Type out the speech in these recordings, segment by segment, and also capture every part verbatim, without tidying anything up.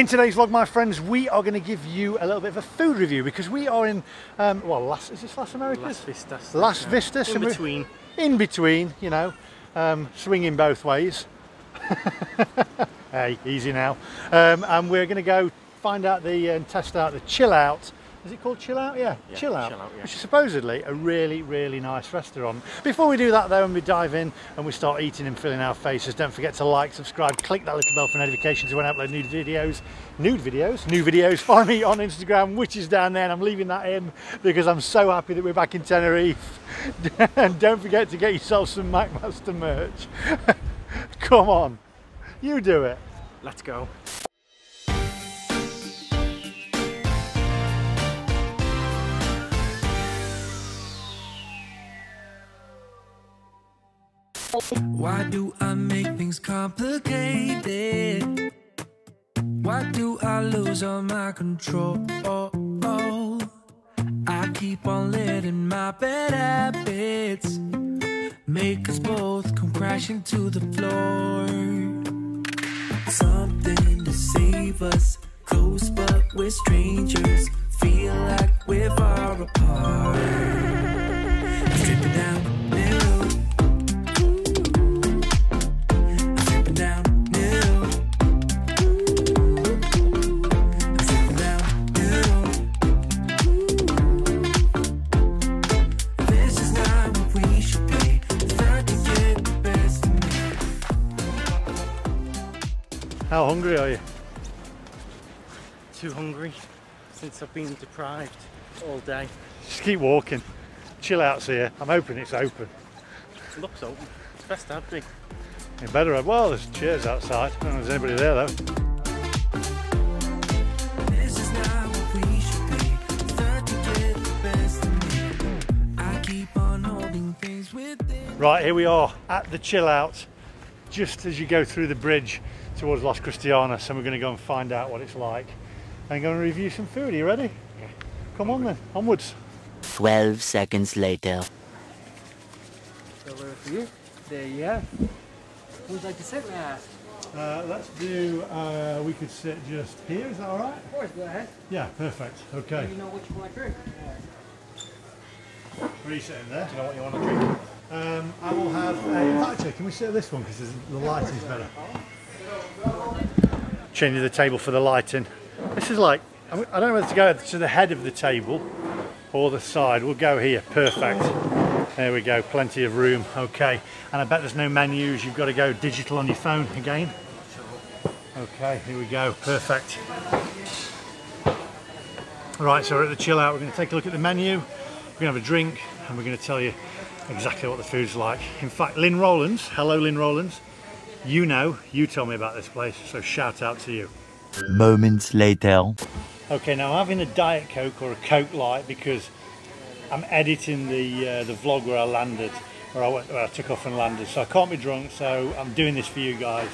In today's vlog, my friends, we are going to give you a little bit of a food review because we are in, um, well, Las, is this Las Americas? Las Vistas. Las yeah. Vistas. In between. In between, you know, um, swinging both ways. Hey, easy now. Um, and we're going to go find out the, uh, and test out the Chill Out. Is it called Chill Out? Yeah, yeah Chill Out, chill out yeah. Which is supposedly a really, really nice restaurant. Before we do that though, and we dive in and we start eating and filling our faces, don't forget to like, subscribe, click that little bell for notifications when I upload new videos. Nude videos? New videos. Follow me on Instagram, which is down there, and I'm leaving that in because I'm so happy that we're back in Tenerife. And don't forget to get yourself some MacMaster merch. Come on, you do it. Let's go. Why do I make things complicated? Why do I lose all my control? I keep on letting my bad habits make us both come crashing to the floor. Something to save us, close but we're strangers, feel like we're far apart. I'm stripping down. How hungry are you? Too hungry, since I've been deprived all day. Just keep walking. Chill Out's here. I'm hoping it's open. It looks open. It's best to have been. You better have. Well, there's chairs outside. I don't know if there's anybody there though. Right, here we are at the Chill Out, just as you go through the bridge towards Los Cristianos, and we're going to go and find out what it's like and go and review some food. Are you ready? Yeah. Come on then, onwards. twelve seconds later. So where are you? There you are. Who would like to sit there? Uh, let's do, uh, we could sit just here, is that alright? Of course, go ahead. Yeah, perfect, okay. Do you know what you want to drink? Where are you sitting there? Do you know what you want to drink? Um, I will have a... Actually, can we sit at this one because the lighting's better? Changing the table for the lighting. This is like, I don't know whether to go to the head of the table or the side. We'll go here, perfect. There we go, plenty of room, okay. And I bet there's no menus, you've got to go digital on your phone again. Okay, here we go, perfect. Right, so we're at the Chill Out, we're going to take a look at the menu, we're going to have a drink, and we're going to tell you exactly what the food's like. In fact, Lynn Rollins, hello Lynn Rollins, you know, you told me about this place, so shout out to you. Moments later. Okay, now I'm having a Diet Coke or a Coke Light because I'm editing the uh, the vlog where I landed, where I, went, where I took off and landed, so I can't be drunk, so I'm doing this for you guys.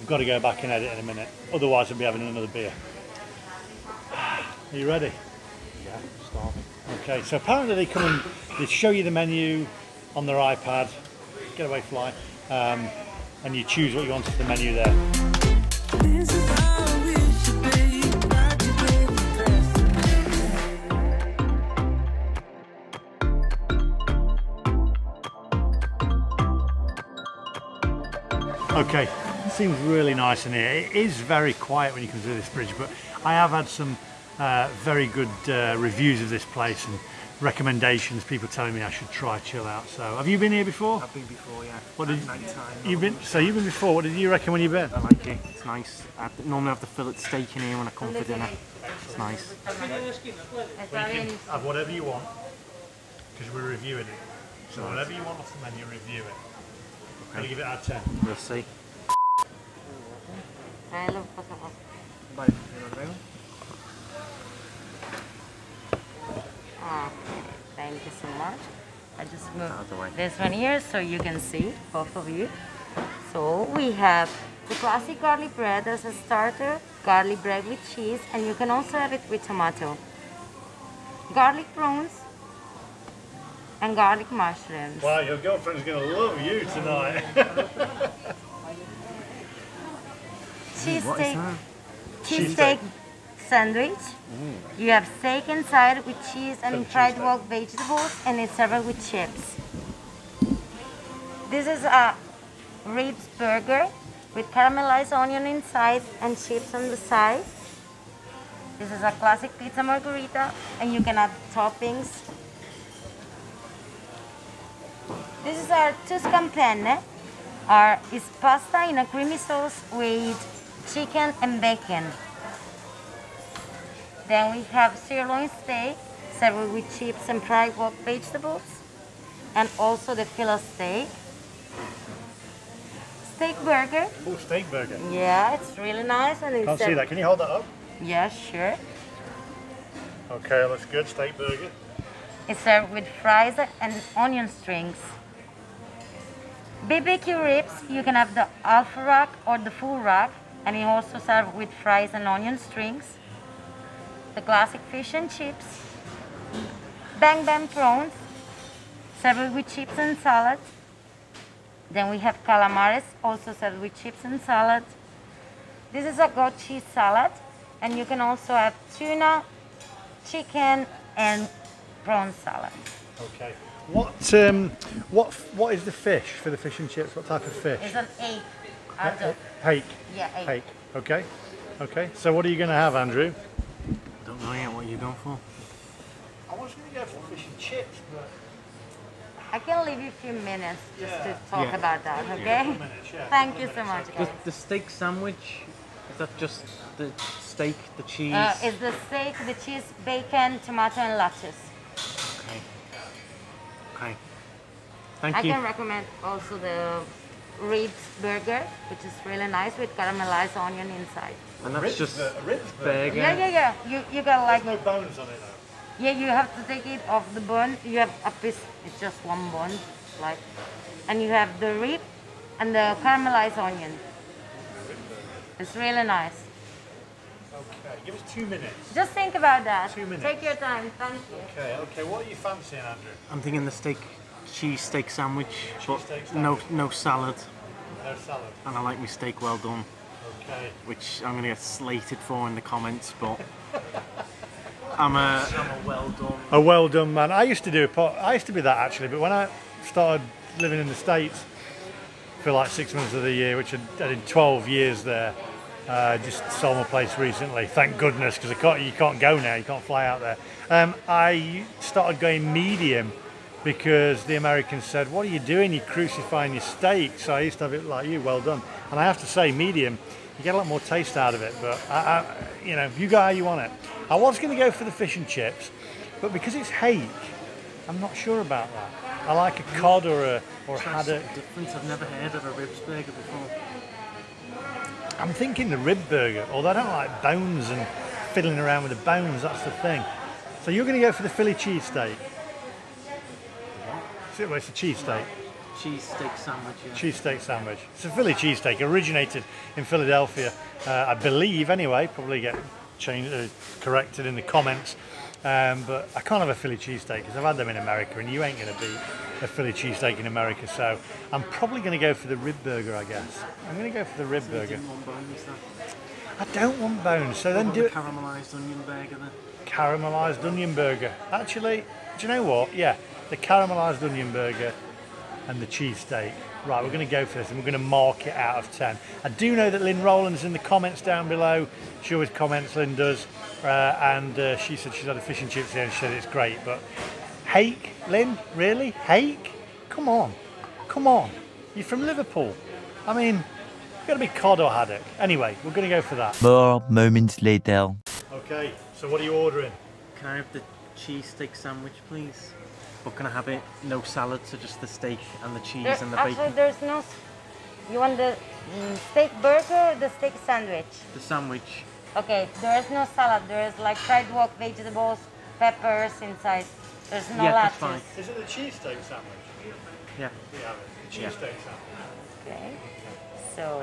I've got to go back and edit in a minute, otherwise I'll be having another beer. Are you ready? Yeah, I'm starving. Okay, so apparently they come and they show you the menu on their iPad. Get away, fly. Um, and you choose what you want for the menu there. Okay, it seems really nice in here. It is very quiet when you come through this bridge, but I have had some uh, very good uh, reviews of this place and recommendations, people telling me I should try Chill Out. So have you been here before? I've been before, yeah. What did you been so you've been before? What did you reckon when you've been? I like it, it's nice. I normally have the fillet steak in here when I come for dinner. It's nice. Well, you can have whatever you want because we're reviewing it. So whatever you want off the menu, review it. I'll give it out of ten. We'll see. I love Bye. Thank you so much. I just moved this one here so you can see, both of you. So we have the classic garlic bread as a starter, garlic bread with cheese, and you can also have it with tomato. Garlic prawns and garlic mushrooms. Wow, your girlfriend's going to love you tonight. Cheese steak. cheese steak sandwich. Mm. You have steak inside with cheese and Some fried cheese wok vegetables, and it's served with chips. This is a ribs burger with caramelized onion inside and chips on the side. This is a classic pizza margherita, and you can add toppings. This is our tuscampenne, our is pasta in a creamy sauce with chicken and bacon. Then we have sirloin steak served with chips and fried wok vegetables, and also the fillet steak. Steak burger. Oh, steak burger. Yeah, it's really nice. And I'll see that. Can you hold that up? Yeah, sure. Okay, looks good. Steak burger. It's served with fries and onion strings. B B Q ribs, you can have the half rack or the full rack, and it also served with fries and onion strings. The classic fish and chips. Bang bang prawns, served with chips and salad. Then we have calamares, also served with chips and salad. This is a goat cheese salad, and you can also have tuna, chicken, and prawn salad. Okay. What um, what what is the fish for the fish and chips? What type of fish? It's an egg. Adult. Hake. Yeah, egg. Hake. Okay. Okay. So what are you going to have, Andrew? I don't know yet what you're going for. I was going to go for fish and chips, but I can leave you a few minutes just yeah. to talk yeah. about that, okay? Yeah. Minutes, yeah. Thank you so much, guys. The, the steak sandwich, is that just the steak, the cheese? Uh, it's the steak, the cheese, bacon, tomato, and lettuce. Okay. Okay. Thank I you. I can recommend also the ribs burger, which is really nice with caramelized onion inside. And that's ribs, just a ribs burger? Yeah, yeah, yeah. You, you got like... There's no bones on it, though. Yeah, you have to take it off the bone. You have a piece, it's just one bone, like. And you have the rib and the caramelized onion. It's really nice. Okay, give us two minutes. Just think about that. Two minutes. Take your time, thank you. Okay, okay, what are you fancying, Andrew? I'm thinking the steak, cheese steak sandwich, cheese but steak sandwich. no no salad. No salad. And I like my steak well done. Okay. Which I'm gonna get slated for in the comments, but. I'm a, I'm a well done. A well done man. I used to do a pot. I used to be that actually, but when I started living in the States for like six months of the year, which I did twelve years there, uh, just sold my place recently. Thank goodness, because I can't. You can't go now. You can't fly out there. Um, I started going medium because the Americans said, "What are you doing? You're crucifying your steak." So I used to have it like you. Well done. And I have to say, medium. You get a lot more taste out of it, but I, I, you know, you go how you want it. I was going to go for the fish and chips, but because it's hake, I'm not sure about that. I like a cod or a or a haddock. Difference. I've never heard of a ribs burger before. I'm thinking the rib burger, although I don't like bones and fiddling around with the bones. That's the thing. So you're going to go for the Philly cheesesteak. Sit where it's a cheesesteak. Cheese steak sandwich. Yeah. Cheese steak sandwich. It's a Philly cheesesteak, originated in Philadelphia, uh, I believe. Anyway, probably get changed, uh, corrected in the comments. Um, but I can't have a Philly cheesesteak because I've had them in America, and you ain't going to beat a Philly cheesesteak in America. So I'm probably going to go for the rib burger, I guess. I'm going to go for the rib so burger. You didn't want bones, I don't want bones. So then do the caramelised onion burger. Then caramelised onion burger. Actually, do you know what? Yeah, the caramelised onion burger. And the cheesesteak. Right, we're going to go for this, and we're going to mark it out of ten. I do know that Lynn Rollins in the comments down below, she always comments, Lynn does, uh, and uh, she said she's had a fish and chips here and she said it's great, but hake, Lynn, really? Hake? Come on, come on. You're from Liverpool. I mean, it's got to be cod or haddock. Anyway, we're going to go for that. More moments later. Okay, so what are you ordering? Can I have the cheesesteak sandwich, please? But can I have it? No salad, so just the steak and the cheese there, and the actually bacon. Actually, there's no. You want the mm, steak burger or the steak sandwich? The sandwich. Okay, there is no salad. There is like fried wok, vegetables, peppers inside. There's no yeah, lettuce. That's fine. Is it the cheesesteak sandwich? Yeah. Yeah, the cheesesteak yeah. sandwich. Okay, so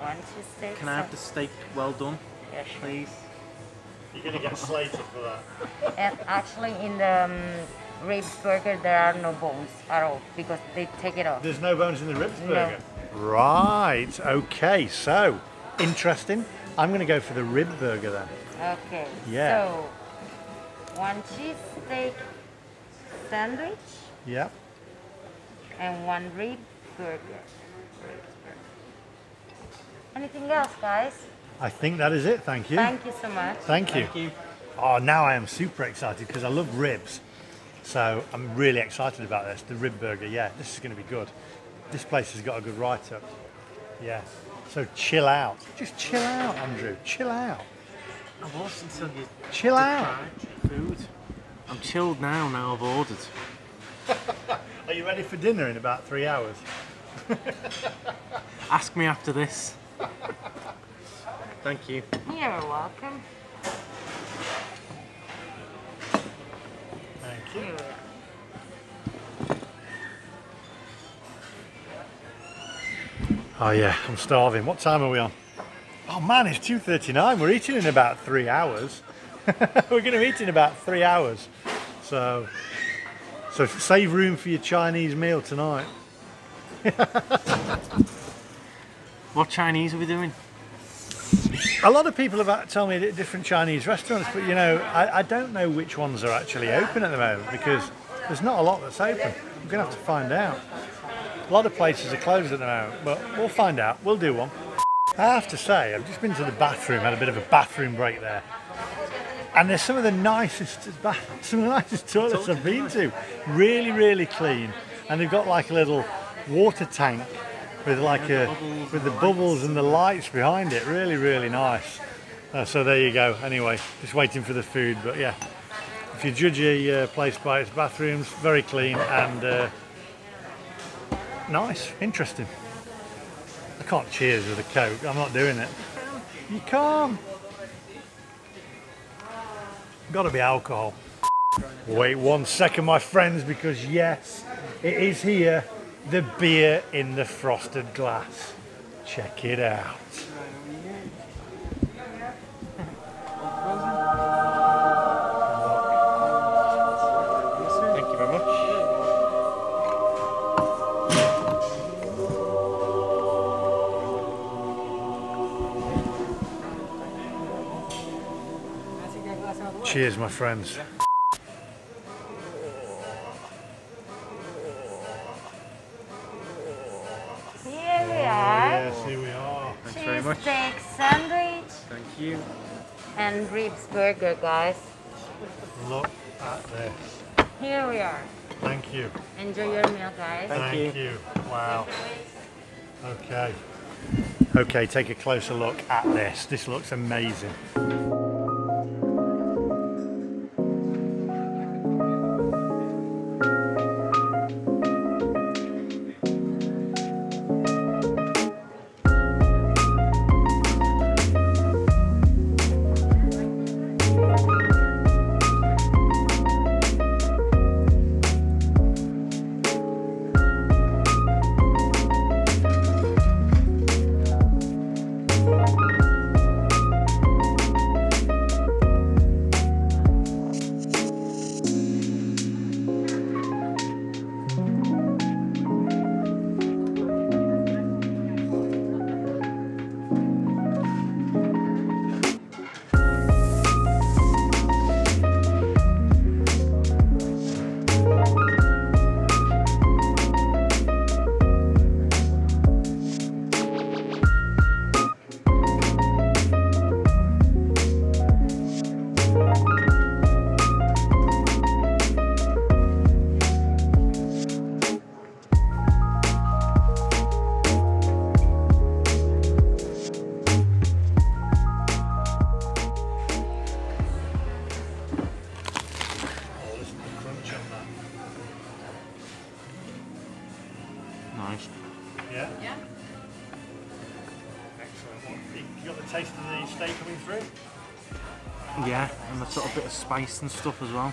one cheesesteak. Can I have the steak well done? Yes, please. You're gonna get slated for that. And actually, in the. Um, Ribs burger, there are no bones at all because they take it off. There's no bones in the ribs burger? No. Right, okay, so interesting. I'm going to go for the rib burger then. Okay. Yeah. So, one cheese steak sandwich. Yep. And one rib burger. Anything else, guys? I think that is it. Thank you. Thank you so much. Thank you. Thank you. Oh, now I am super excited because I love ribs. So I'm really excited about this. The rib burger, yeah, this is going to be good. This place has got a good write-up. Yeah. So chill out. Just chill out, Andrew. Chill out. I've lost until you chill out. Food. I'm chilled now. Now I've ordered. Are you ready for dinner in about three hours? Ask me after this. Thank you. You're welcome. Thank you. Oh yeah, I'm starving. What time are we on? Oh man, it's two thirty-nine. We're eating in about three hours. We're going to eat in about three hours. So, so save room for your Chinese meal tonight. What Chinese are we doing? A lot of people have told me different Chinese restaurants, but you know, I, I don't know which ones are actually open at the moment because there's not a lot that's open. We're going to have to find out. A lot of places are closed at the moment, but we'll find out. We'll do one. I have to say, I've just been to the bathroom, had a bit of a bathroom break there. And they're some of the nicest, some of the nicest toilets I've been to. Really, really clean. And they've got like a little water tank with like a, with the bubbles and the lights behind it. Really, really nice. Uh, so there you go. Anyway, just waiting for the food. But yeah, if you judge a uh, place by its bathrooms, very clean and uh, nice, interesting. I can't cheers with a Coke. I'm not doing it. You can't. Gotta be alcohol. Wait one second, my friends, because yes, it is here. The beer in the frosted glass. Check it out. Thank you very much. Cheers, my friends. Steak sandwich. Thank you. And ribs burger, guys. Look at this. Here we are. Thank you. Enjoy your meal, guys. Thank, Thank you. you. Wow. Okay. Okay, take a closer look at this. This looks amazing. Spice and stuff as well.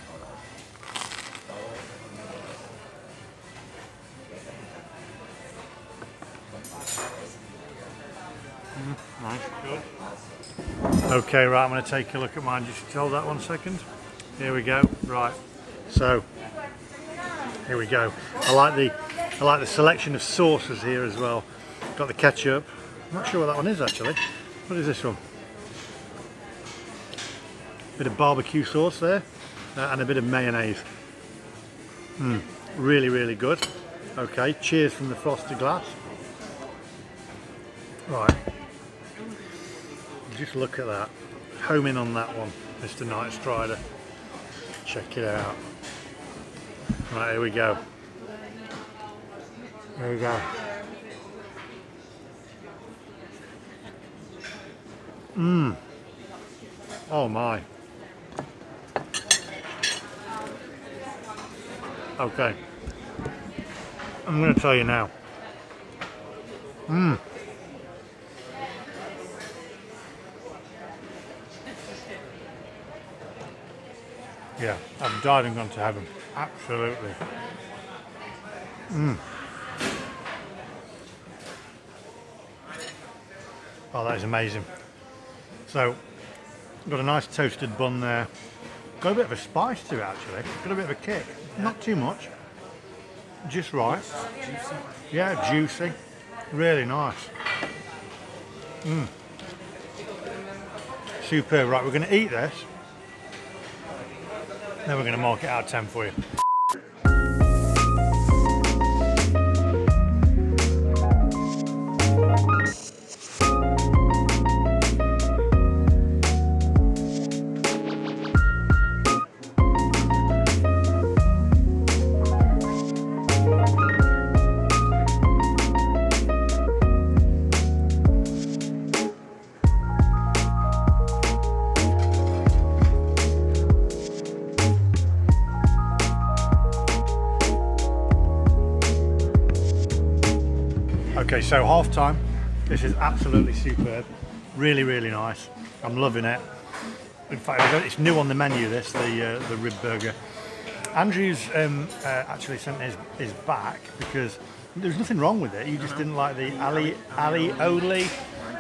Mm, nice. Okay, right, I'm going to take a look at mine. Just hold that one second. Here we go. Right, so here we go. I like the I like the selection of sauces here as well. Got the ketchup. I'm not sure what that one is actually. What is this one? bit of barbecue sauce there, uh, and a bit of mayonnaise. Mm, really, really good. Okay, cheers from the frosted glass. Right, just look at that. Home in on that one, Mister Knight Strider. Check it out. Right, here we go. There we go. Mmm. Oh my. Okay. I'm going to tell you now. Mmm. Yeah, I've died and gone to heaven. Absolutely. Mmm. Oh, that is amazing. So, got a nice toasted bun there. Got a bit of a spice to it, actually. Got a bit of a kick. Not too much. Just right. Juicy. Yeah, juicy. Really nice. Mm. Superb. Right, we're going to eat this. Then we're going to mark it out of ten for you. Okay, so half time. This is absolutely superb. Really, really nice. I'm loving it. In fact, it's new on the menu, this, the uh, the rib burger. Andrew's um, uh, actually sent his, his back because there's nothing wrong with it. You just didn't like the ali alioli,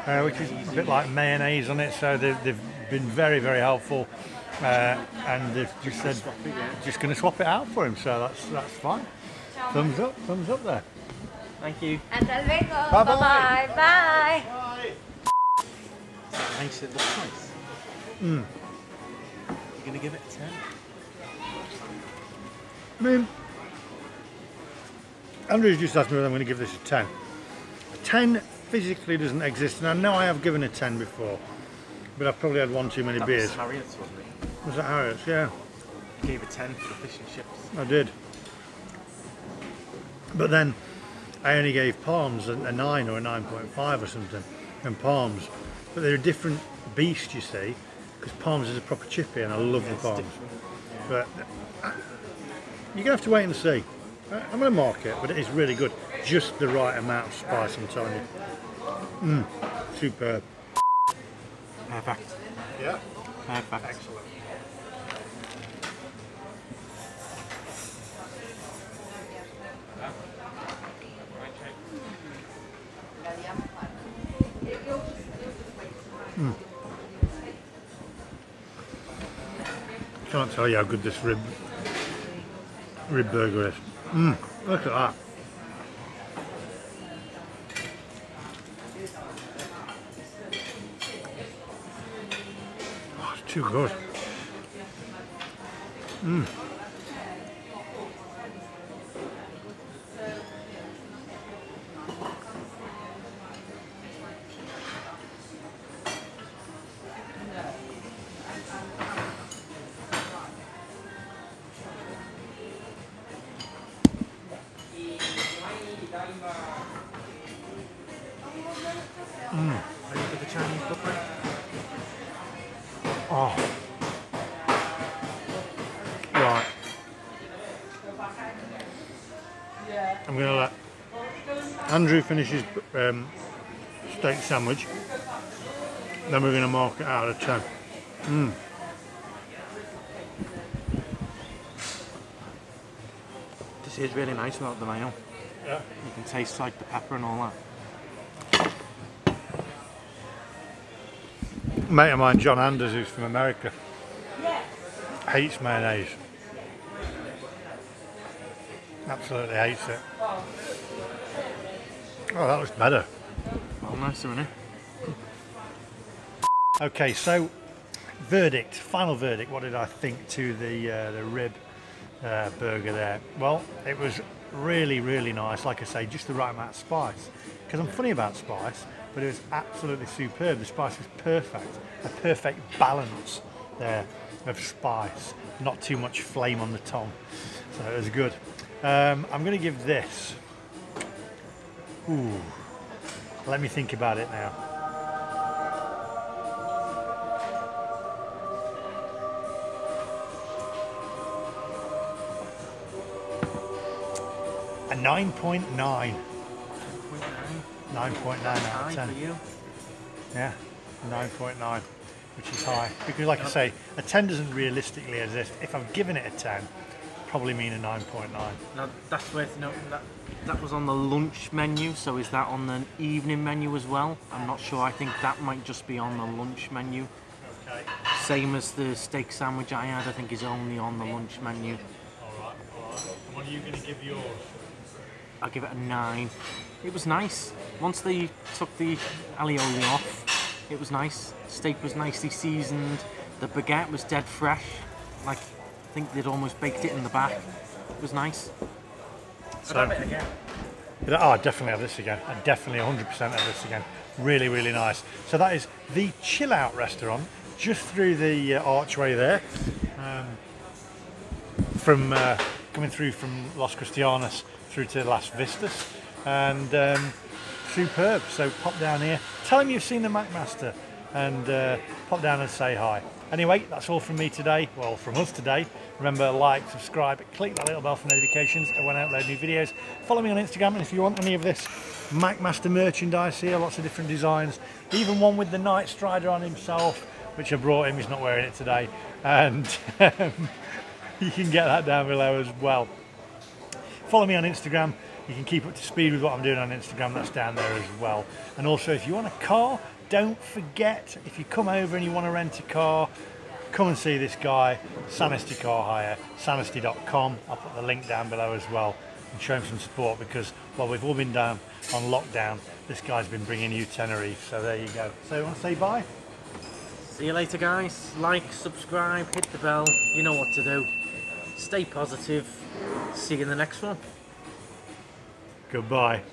uh, which is a bit like mayonnaise on it. So they've, they've been very, very helpful. Uh, and they've just said, just going to swap it out for him. So that's, that's fine. Thumbs up, thumbs up there. Thank you. Hasta luego. Bye bye. Bye bye. Bye. Makes it look nice. Mm. You're going to give it a ten? I mean, Andrew's just asked me whether I'm going to give this a ten. A ten physically doesn't exist, and I know I have given a ten before, but I've probably had one too many that beers. That was Harriet's, wasn't it? Was that Harriet's? Yeah. You gave a ten for the fish and chips. I did. But then, I only gave Palms a, a nine or a nine point five or something, and Palms, but they're a different beast, you see, because Palms is a proper chippy, and I love yeah, the Palms. Yeah. But uh, you're gonna have to wait and see. Uh, I'm gonna mark it, but it is really good. Just the right amount of spice, I'm telling you. Mm, superb. Perfect. Yeah. Perfect. Excellent. Mm. Can't tell you how good this rib rib burger is. Mm, look at that. Oh, it's too good. Mm. Mm. Oh. Right. I'm going to let Andrew finish his um, steak sandwich. Then we're going to mark it out of ten. Mm. This is really nice without the mayo. Yeah. You can taste like the pepper and all that. A mate of mine, John Anders, who's from America, hates mayonnaise. Absolutely hates it. Oh, that looks better. Well, nicer, isn't it? Okay, so verdict, final verdict, what did I think to the, uh, the rib uh, burger there? Well, it was really, really nice. Like I say, just the right amount of spice. Because I'm funny about spice, but it was absolutely superb. The spice was perfect. A perfect balance there of spice. Not too much flame on the tongue. So it was good. Um, I'm going to give this... Ooh, let me think about it now. A nine point nine. nine point nine. nine point nine out of ten. High for you. Yeah, nine point nine, which is high. Because like I say, a ten doesn't realistically exist. If I've given it a ten, probably mean a nine point nine. Now that's worth noting that that was on the lunch menu, so is that on the evening menu as well? I'm not sure, I think that might just be on the lunch menu. Okay. Same as the steak sandwich I had, I think is only on the lunch menu. Alright, alright. And what are you going to give yours? I'll give it a nine. It was nice. Once they took the alioli off, it was nice. Steak was nicely seasoned, the baguette was dead fresh. Like, I think they'd almost baked it in the back. It was nice. So, I'd have it again. Oh, I'd definitely have this again. I'd definitely one hundred percent have this again. Really, really nice. So that is the Chill Out restaurant, just through the uh, archway there. Um, from uh, coming through from Los Cristianos through to Las Vistas. And um, superb. So pop down here. Tell them you've seen the MacMaster and uh, pop down and say hi. Anyway, that's all from me today, well, from us today. Remember, like, subscribe, click that little bell for notifications when I upload new videos. Follow me on Instagram, and if you want any of this MacMaster merchandise here, lots of different designs, even one with the Knight Strider on himself, which I brought him, he's not wearing it today, and um, you can get that down below as well. Follow me on Instagram. You can keep up to speed with what I'm doing on Instagram, that's down there as well. And also, if you want a car, don't forget, if you come over and you want to rent a car, come and see this guy, Sanasty Car Hire, sanasty dot com. I'll put the link down below as well and show him some support because, well, we've all been down on lockdown. This guy's been bringing you Tenerife, so there you go. So you want to say bye? See you later, guys. Like, subscribe, hit the bell. You know what to do. Stay positive. See you in the next one. Goodbye.